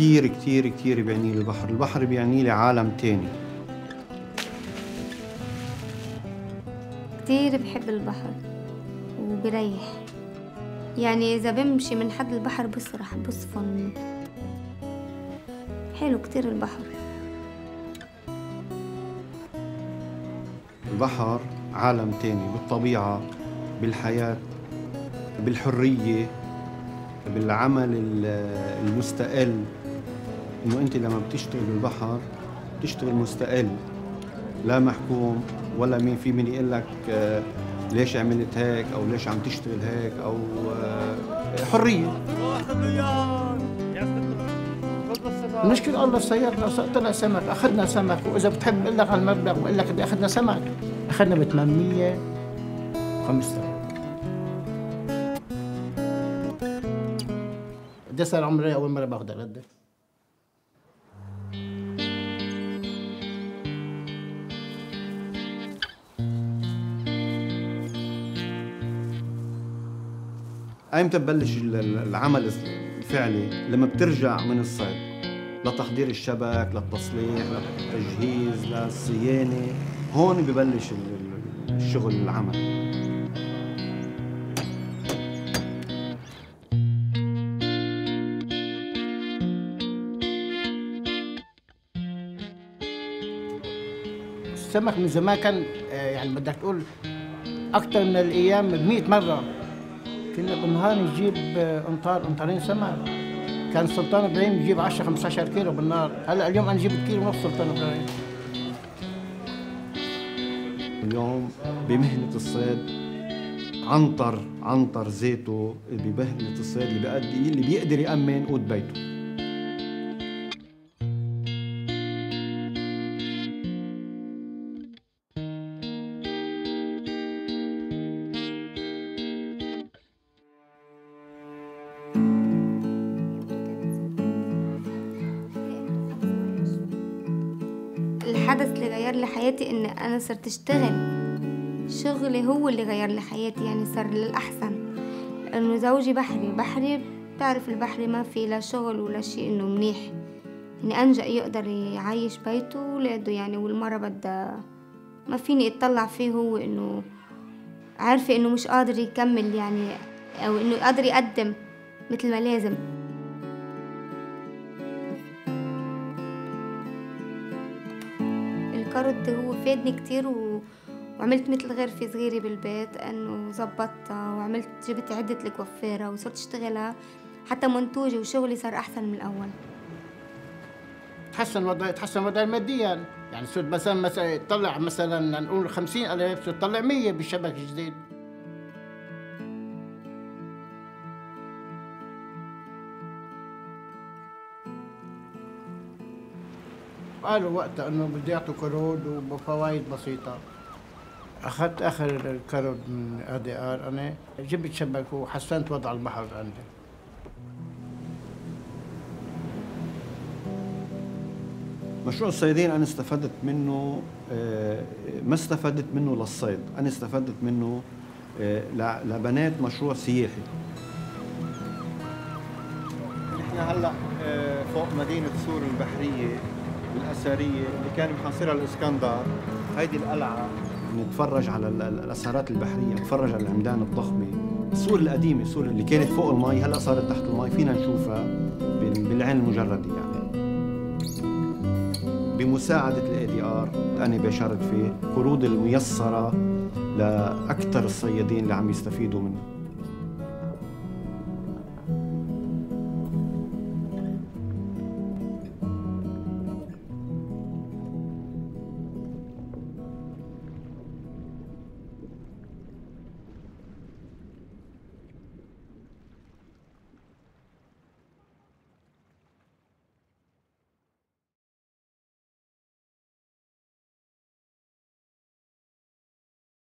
كتير كتير كتير بيعني لي البحر، البحر بيعني لي عالم تاني. كتير بحب البحر وبريح، يعني إذا بمشي من حد البحر بسرح بصفن. حلو كتير البحر. البحر عالم تاني، بالطبيعة، بالحياة، بالحرية، بالعمل المستقل. إنه أنت لما بتشتغل بالبحر بتشتغل مستقل، لا محكوم ولا مين في من يقول لك ليش عملت هيك أو ليش عم تشتغل هيك، أو حرية. المشكلة والله سيارنا طلع سمك، أخذنا سمك، وإذا بتحب بقول لك على المبلغ، بقول لك بدي أخذنا سمك، أخذنا ب 805 ده صار عمري أول مرة باخذها رده. أيمتى ببلش العمل الفعلي؟ لما بترجع من الصيد، لتحضير الشبك، للتصليح، للتجهيز، للصيانة، هون ببلش الشغل العمل. السمك من زمان كان يعني بدك تقول أكثر من الأيام ب 100 مرة. كنا بالنهار نجيب أمطار أمطارين سمك. كان سلطان إبراهيم يجيب 10 15 كيلو بالنهار، هلا اليوم أنا جبت كيلو ونص سلطان إبراهيم. اليوم بمهنة الصيد عنطر زيته بمهنة الصيد اللي بيقدر يأمن قوت بيته. الحدث اللي غير لي حياتي إن أنا صرت أشتغل، شغلي هو اللي غير لي حياتي، يعني صار للأحسن. إنه زوجي بحري بتعرف البحري ما في لا شغل ولا شيء، إنه منيح إن أنجأ يقدر يعيش بيته وولاده يعني. والمرة بدها ما فيني أتطلع فيه، هو إنه عارفة إنه مش قادر يكمل يعني، أو إنه قادر يقدم مثل ما لازم. الكارت هو فادني كتير، وعملت مثل غرفة صغيرة بالبيت، انه ظبطتها وعملت جبت عدة الكوافيرة وصرت اشتغلها، حتى منتوجي وشغلي صار احسن من الاول. تحسن وضعي ماديا، يعني صرت مثلا تطلع مثلا نقول 50,000 صرت تطلع 100 بالشبك الجديد. قالوا وقتها انه بدي اعطوا كرود وبفوايد بسيطه. اخذت اخر الكرود من ADR، انا جبت شبك وحسنت وضع البحر عندي. مشروع الصيادين انا استفدت منه، ما استفدت منه للصيد، انا استفدت منه لبنات مشروع سياحي. نحن هلا فوق مدينه سور البحريه الأثرية اللي كان محاصرها الإسكندر. هيدي القلعة نتفرج على الأثارات البحرية، نتفرج على العمدان الضخمة، السور القديمة، السور اللي كانت فوق المي هلا صارت تحت المي، فينا نشوفها بالعين المجردة يعني. بمساعدة ADR أنا بشرت في قروض الميسرة لأكثر الصيادين اللي عم يستفيدوا منها.